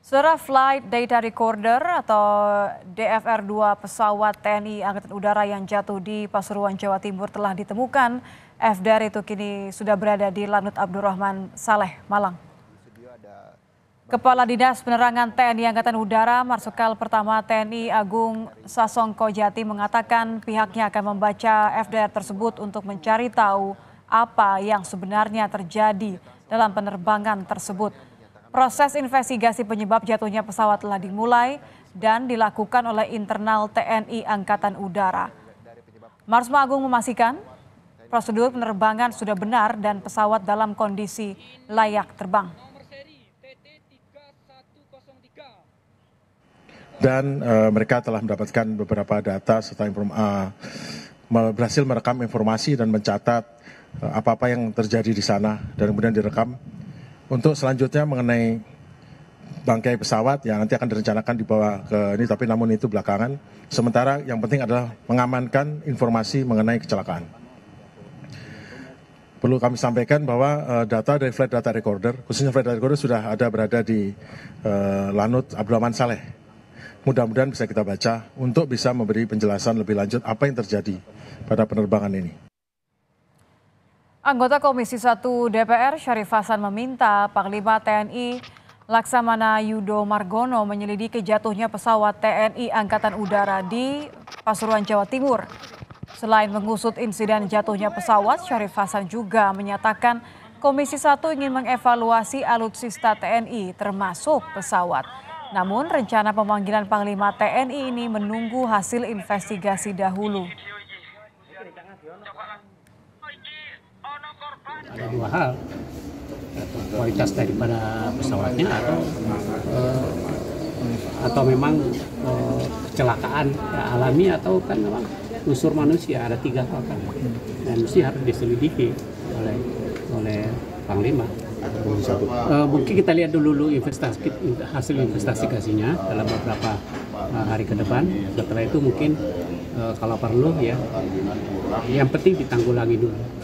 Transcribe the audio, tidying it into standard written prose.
Saudara, Flight Data Recorder atau DFR-2 pesawat TNI Angkatan Udara yang jatuh di Pasuruan, Jawa Timur telah ditemukan. FDR itu kini sudah berada di Lanut Abdurrahman Saleh, Malang. Kepala Dinas Penerangan TNI Angkatan Udara, Marsikal Pertama TNI Agung Sasongkojati mengatakan pihaknya akan membaca FDR tersebut untuk mencari tahu apa yang sebenarnya terjadi dalam penerbangan tersebut. Proses investigasi penyebab jatuhnya pesawat telah dimulai dan dilakukan oleh internal TNI Angkatan Udara. Marsma Agung memastikan prosedur penerbangan sudah benar dan pesawat dalam kondisi layak terbang. Dan mereka telah mendapatkan beberapa data serta berhasil merekam informasi dan mencatat apa-apa yang terjadi di sana dan kemudian direkam. Untuk selanjutnya mengenai bangkai pesawat yang nanti akan direncanakan dibawa ke ini, tapi namun itu belakangan. Sementara yang penting adalah mengamankan informasi mengenai kecelakaan. Perlu kami sampaikan bahwa data dari Flight Data Recorder, khususnya Flight Data Recorder sudah ada berada di Lanut Abdurrahman Saleh. Mudah-mudahan bisa kita baca untuk bisa memberi penjelasan lebih lanjut apa yang terjadi pada penerbangan ini. Anggota Komisi 1 DPR Syarif Hasan meminta Panglima TNI Laksamana Yudo Margono menyelidiki jatuhnya pesawat TNI Angkatan Udara di Pasuruan, Jawa Timur. Selain mengusut insiden jatuhnya pesawat, Syarif Hasan juga menyatakan Komisi 1 ingin mengevaluasi alutsista TNI termasuk pesawat. Namun rencana pemanggilan Panglima TNI ini menunggu hasil investigasi dahulu. Ada dua hal, kualitas daripada pesawatnya atau memang kecelakaan alami atau kan memang unsur manusia, ada tiga hal kan, dan mesti harus diselidiki oleh Panglima. Mungkin kita lihat dulu hasil investigasinya dalam beberapa hari ke depan. Setelah itu mungkin kalau perlu ya, yang penting ditanggulangi dulu.